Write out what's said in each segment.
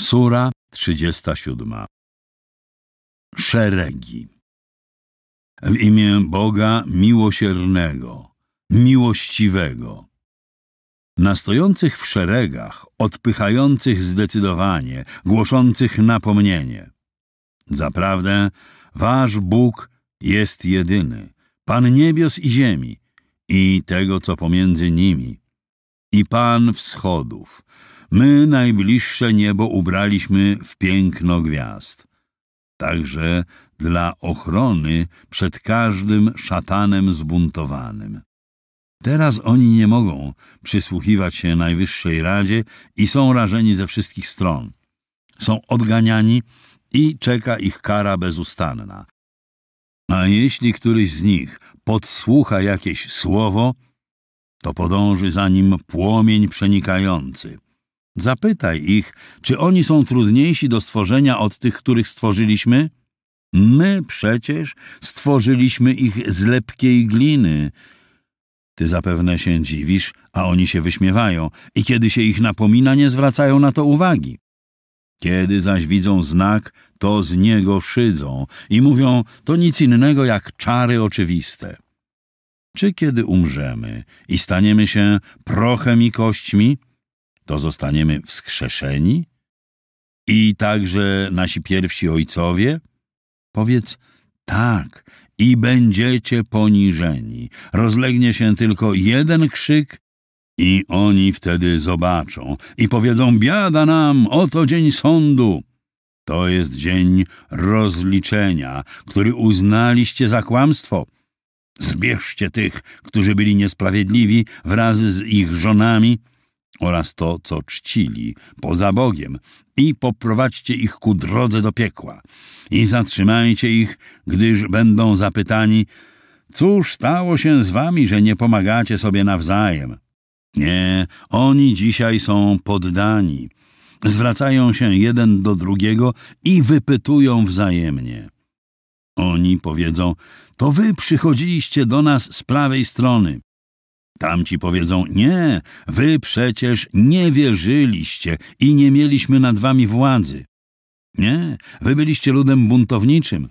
Sura 37. Szeregi. W imię Boga miłosiernego, miłościwego. Na stojących w szeregach, odpychających zdecydowanie, głoszących napomnienie. Zaprawdę, wasz Bóg jest jedyny, Pan niebios i ziemi, i tego, co pomiędzy nimi, i Pan wschodów. My najbliższe niebo ubraliśmy w piękno gwiazd, także dla ochrony przed każdym szatanem zbuntowanym. Teraz oni nie mogą przysłuchiwać się Najwyższej Radzie i są rażeni ze wszystkich stron. Są odganiani i czeka ich kara bezustanna. A jeśli któryś z nich podsłucha jakieś słowo, to podąży za nim płomień przenikający. Zapytaj ich, czy oni są trudniejsi do stworzenia od tych, których stworzyliśmy? My przecież stworzyliśmy ich z lepkiej gliny. Ty zapewne się dziwisz, a oni się wyśmiewają i kiedy się ich napomina, nie zwracają na to uwagi. Kiedy zaś widzą znak, to z niego szydzą i mówią, to nic innego jak czary oczywiste. Czy kiedy umrzemy i staniemy się prochem i kośćmi, to zostaniemy wskrzeszeni? I także nasi pierwsi ojcowie? Powiedz tak i będziecie poniżeni. Rozlegnie się tylko jeden krzyk i oni wtedy zobaczą i powiedzą, biada nam, oto dzień sądu. To jest dzień rozliczenia, który uznaliście za kłamstwo. Zbierzcie tych, którzy byli niesprawiedliwi wraz z ich żonami, oraz to, co czcili poza Bogiem, i poprowadźcie ich ku drodze do piekła. I zatrzymajcie ich, gdyż będą zapytani, cóż stało się z wami, że nie pomagacie sobie nawzajem? Nie, oni dzisiaj są poddani. Zwracają się jeden do drugiego i wypytują wzajemnie. Oni powiedzą, to wy przychodziliście do nas z prawej strony. Tamci powiedzą, nie, wy przecież nie wierzyliście i nie mieliśmy nad wami władzy. Nie, wy byliście ludem buntowniczym.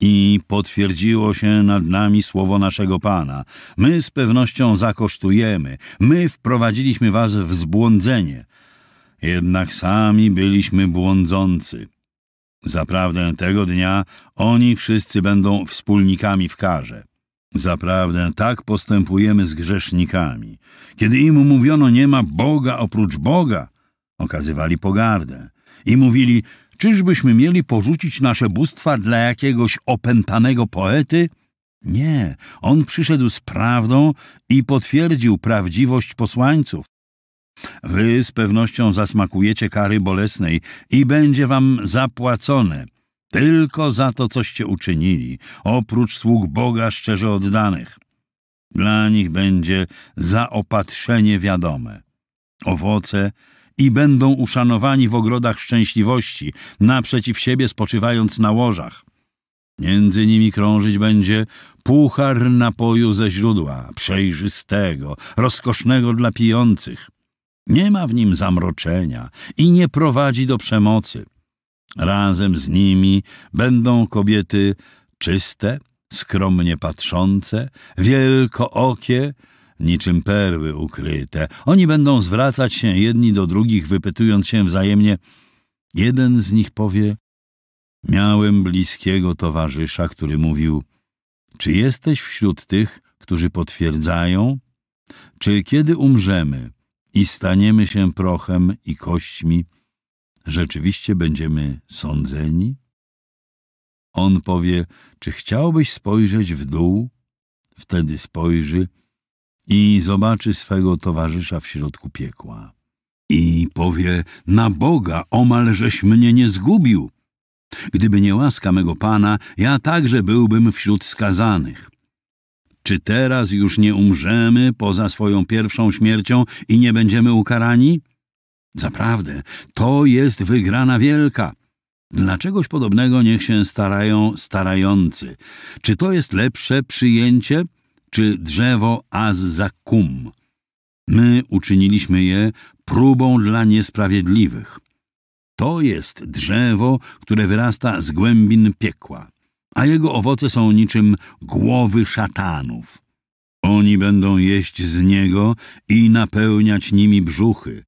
I potwierdziło się nad nami słowo naszego Pana. My z pewnością zakosztujemy, my wprowadziliśmy was w zbłądzenie. Jednak sami byliśmy błądzący. Zaprawdę tego dnia oni wszyscy będą wspólnikami w karze. Zaprawdę tak postępujemy z grzesznikami. Kiedy im mówiono, nie ma Boga oprócz Boga, okazywali pogardę i mówili, czyżbyśmy mieli porzucić nasze bóstwa dla jakiegoś opętanego poety? Nie, on przyszedł z prawdą i potwierdził prawdziwość posłańców. Wy z pewnością zasmakujecie kary bolesnej i będzie wam zapłacone. Tylko za to, coście uczynili, oprócz sług Boga szczerze oddanych. Dla nich będzie zaopatrzenie wiadome, owoce i będą uszanowani w ogrodach szczęśliwości, naprzeciw siebie spoczywając na łożach. Między nimi krążyć będzie puchar napoju ze źródła, przejrzystego, rozkosznego dla pijących. Nie ma w nim zamroczenia i nie prowadzi do przemocy. Razem z nimi będą kobiety czyste, skromnie patrzące, wielkookie, niczym perły ukryte. Oni będą zwracać się jedni do drugich, wypytując się wzajemnie. Jeden z nich powie, miałem bliskiego towarzysza, który mówił, czy jesteś wśród tych, którzy potwierdzają? Czy kiedy umrzemy i staniemy się prochem i kośćmi, rzeczywiście będziemy sądzeni? On powie, czy chciałbyś spojrzeć w dół? Wtedy spojrzy i zobaczy swego towarzysza w środku piekła. I powie, na Boga, omalżeś mnie nie zgubił. Gdyby nie łaska mego Pana, ja także byłbym wśród skazanych. Czy teraz już nie umrzemy poza swoją pierwszą śmiercią i nie będziemy ukarani? Zaprawdę, to jest wygrana wielka. Dlaczegoś podobnego niech się starają starający. Czy to jest lepsze przyjęcie, czy drzewo az zakum? My uczyniliśmy je próbą dla niesprawiedliwych. To jest drzewo, które wyrasta z głębin piekła, a jego owoce są niczym głowy szatanów. Oni będą jeść z niego i napełniać nimi brzuchy.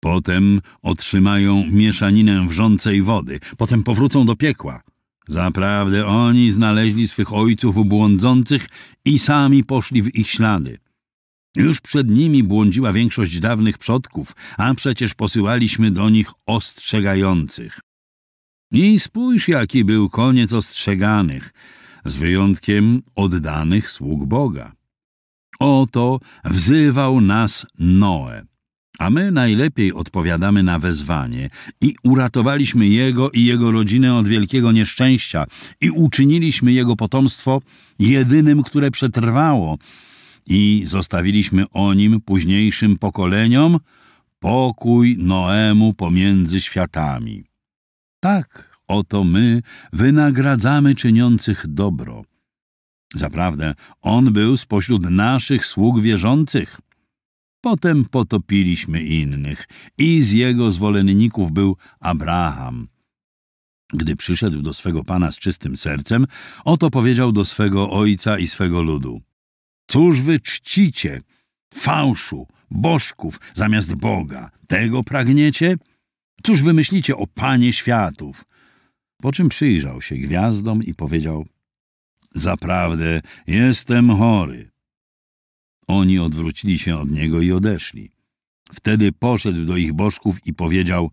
Potem otrzymają mieszaninę wrzącej wody, potem powrócą do piekła. Zaprawdę oni znaleźli swych ojców błądzących i sami poszli w ich ślady. Już przed nimi błądziła większość dawnych przodków, a przecież posyłaliśmy do nich ostrzegających. I spójrz, jaki był koniec ostrzeganych, z wyjątkiem oddanych sług Boga. Oto wzywał nas Noe, a my najlepiej odpowiadamy na wezwanie i uratowaliśmy jego i jego rodzinę od wielkiego nieszczęścia i uczyniliśmy jego potomstwo jedynym, które przetrwało, i zostawiliśmy o nim późniejszym pokoleniom pokój Noemu pomiędzy światami. Tak oto my wynagradzamy czyniących dobro. Zaprawdę on był spośród naszych sług wierzących. Potem potopiliśmy innych i z jego zwolenników był Abraham. Gdy przyszedł do swego pana z czystym sercem, oto powiedział do swego ojca i swego ludu: cóż wy czcicie, fałszu, bożków zamiast Boga, tego pragniecie? Cóż wy myślicie o Panie światów? Po czym przyjrzał się gwiazdom i powiedział: zaprawdę jestem chory. Oni odwrócili się od niego i odeszli. Wtedy poszedł do ich bożków i powiedział: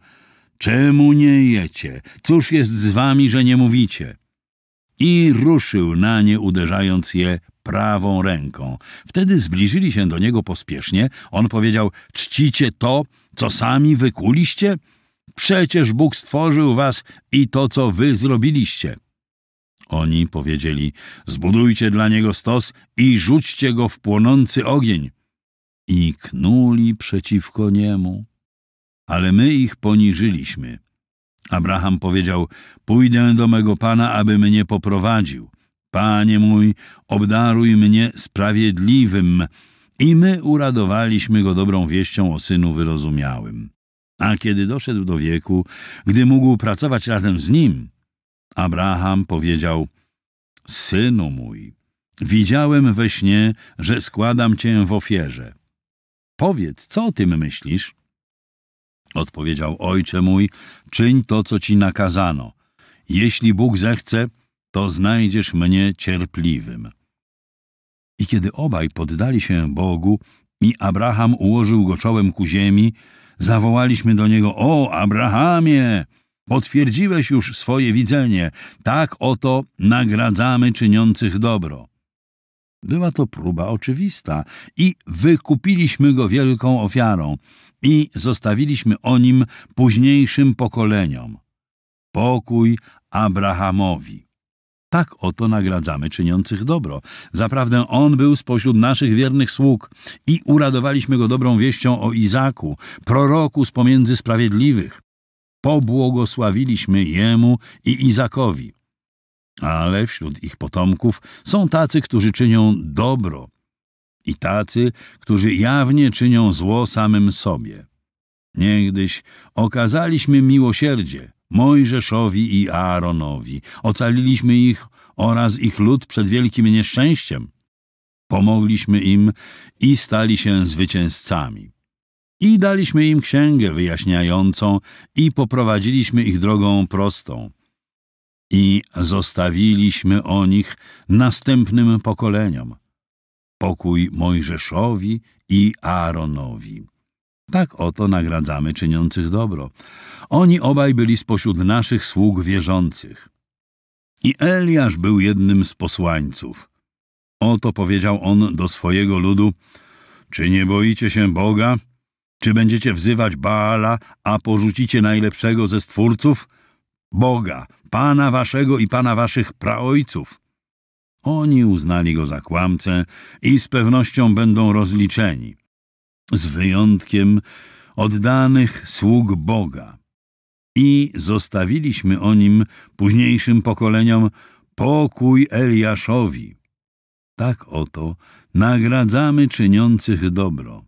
czemu nie jecie? Cóż jest z wami, że nie mówicie? I ruszył na nie, uderzając je prawą ręką. Wtedy zbliżyli się do niego pospiesznie. On powiedział: czcicie to, co sami wykuliście? Przecież Bóg stworzył was i to, co wy zrobiliście. Oni powiedzieli: zbudujcie dla niego stos i rzućcie go w płonący ogień. I knuli przeciwko niemu. Ale my ich poniżyliśmy. Abraham powiedział: pójdę do mego pana, aby mnie poprowadził. Panie mój, obdaruj mnie sprawiedliwym. I my uradowaliśmy go dobrą wieścią o synu wyrozumiałym. A kiedy doszedł do wieku, gdy mógł pracować razem z nim, Abraham powiedział: synu mój, widziałem we śnie, że składam cię w ofierze. Powiedz, co o tym myślisz? Odpowiedział: ojcze mój, czyń to, co ci nakazano. Jeśli Bóg zechce, to znajdziesz mnie cierpliwym. I kiedy obaj poddali się Bogu i Abraham ułożył go czołem ku ziemi, zawołaliśmy do niego: o Abrahamie! Potwierdziłeś już swoje widzenie. Tak oto nagradzamy czyniących dobro. Była to próba oczywista i wykupiliśmy go wielką ofiarą i zostawiliśmy o nim późniejszym pokoleniom. Pokój Abrahamowi. Tak oto nagradzamy czyniących dobro. Zaprawdę on był spośród naszych wiernych sług i uradowaliśmy go dobrą wieścią o Izaku, proroku z pomiędzy sprawiedliwych. Pobłogosławiliśmy jemu i Izakowi. Ale wśród ich potomków są tacy, którzy czynią dobro i tacy, którzy jawnie czynią zło samym sobie. Niegdyś okazaliśmy miłosierdzie Mojżeszowi i Aaronowi. Ocaliliśmy ich oraz ich lud przed wielkim nieszczęściem. Pomogliśmy im i stali się zwycięzcami. I daliśmy im księgę wyjaśniającą i poprowadziliśmy ich drogą prostą. I zostawiliśmy o nich następnym pokoleniom. Pokój Mojżeszowi i Aaronowi. Tak oto nagradzamy czyniących dobro. Oni obaj byli spośród naszych sług wierzących. I Eliasz był jednym z posłańców. Oto powiedział on do swojego ludu: czy nie boicie się Boga? Czy będziecie wzywać Baala, a porzucicie najlepszego ze stwórców? Boga, Pana waszego i Pana waszych praojców. Oni uznali go za kłamcę i z pewnością będą rozliczeni, z wyjątkiem oddanych sług Boga. I zostawiliśmy o nim późniejszym pokoleniom pokój Eliaszowi. Tak oto nagradzamy czyniących dobro.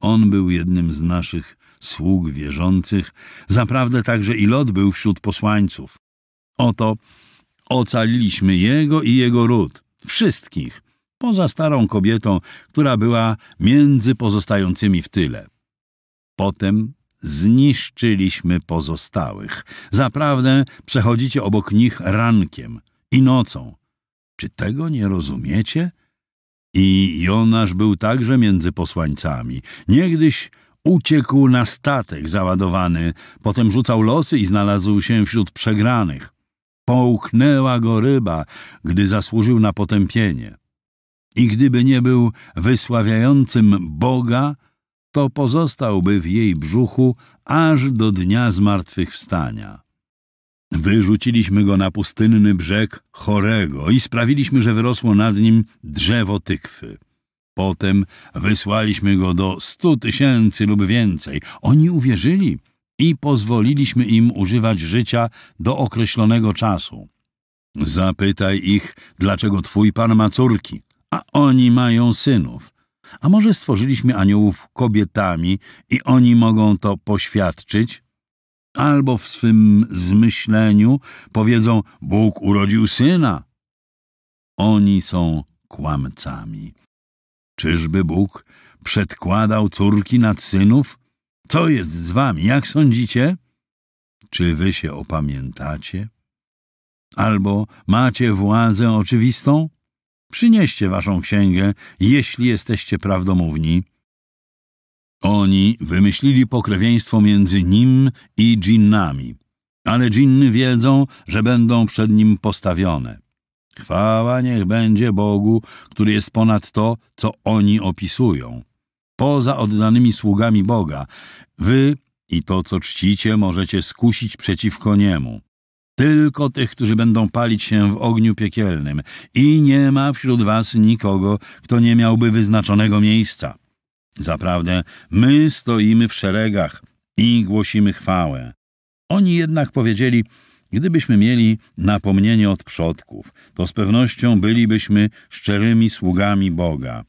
On był jednym z naszych sług wierzących, zaprawdę także i Lot był wśród posłańców. Oto ocaliliśmy jego i jego ród, wszystkich, poza starą kobietą, która była między pozostającymi w tyle. Potem zniszczyliśmy pozostałych. Zaprawdę przechodzicie obok nich rankiem i nocą. Czy tego nie rozumiecie? I Jonasz był także między posłańcami. Niegdyś uciekł na statek załadowany, potem rzucał losy i znalazł się wśród przegranych. Połknęła go ryba, gdy zasłużył na potępienie. I gdyby nie był wysławiającym Boga, to pozostałby w jej brzuchu aż do dnia zmartwychwstania. Wyrzuciliśmy go na pustynny brzeg Chorego i sprawiliśmy, że wyrosło nad nim drzewo tykwy. Potem wysłaliśmy go do 100 tysięcy lub więcej. Oni uwierzyli i pozwoliliśmy im używać życia do określonego czasu. Zapytaj ich, dlaczego twój pan ma córki, a oni mają synów. A może stworzyliśmy aniołów kobietami i oni mogą to poświadczyć? Albo w swym zmyśleniu powiedzą: Bóg urodził syna. Oni są kłamcami. Czyżby Bóg przedkładał córki nad synów? Co jest z wami? Jak sądzicie? Czy wy się opamiętacie? Albo macie władzę oczywistą? Przynieście waszą księgę, jeśli jesteście prawdomówni. Oni wymyślili pokrewieństwo między nim i dżinnami, ale dżinny wiedzą, że będą przed nim postawione. Chwała niech będzie Bogu, który jest ponad to, co oni opisują. Poza oddanymi sługami Boga, wy i to, co czcicie, możecie skusić przeciwko niemu. Tylko tych, którzy będą palić się w ogniu piekielnym, i nie ma wśród was nikogo, kto nie miałby wyznaczonego miejsca. Zaprawdę my stoimy w szeregach i głosimy chwałę. Oni jednak powiedzieli: gdybyśmy mieli napomnienie od przodków, to z pewnością bylibyśmy szczerymi sługami Boga.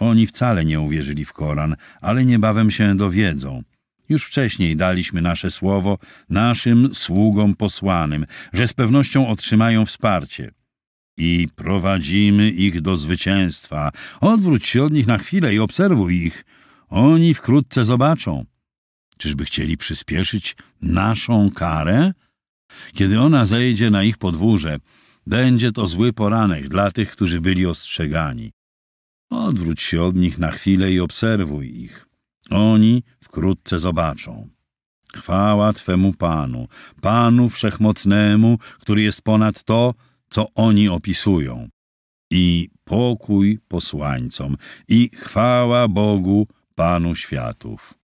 Oni wcale nie uwierzyli w Koran, ale niebawem się dowiedzą. Już wcześniej daliśmy nasze słowo naszym sługom posłanym, że z pewnością otrzymają wsparcie. I prowadzimy ich do zwycięstwa. Odwróć się od nich na chwilę i obserwuj ich. Oni wkrótce zobaczą. Czyżby chcieli przyspieszyć naszą karę? Kiedy ona zejdzie na ich podwórze, będzie to zły poranek dla tych, którzy byli ostrzegani. Odwróć się od nich na chwilę i obserwuj ich. Oni wkrótce zobaczą. Chwała Twemu Panu, Panu Wszechmocnemu, który jest ponad to, co oni opisują. I pokój posłańcom, i chwała Bogu, Panu światów.